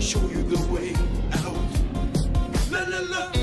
Show you the way out. La la la.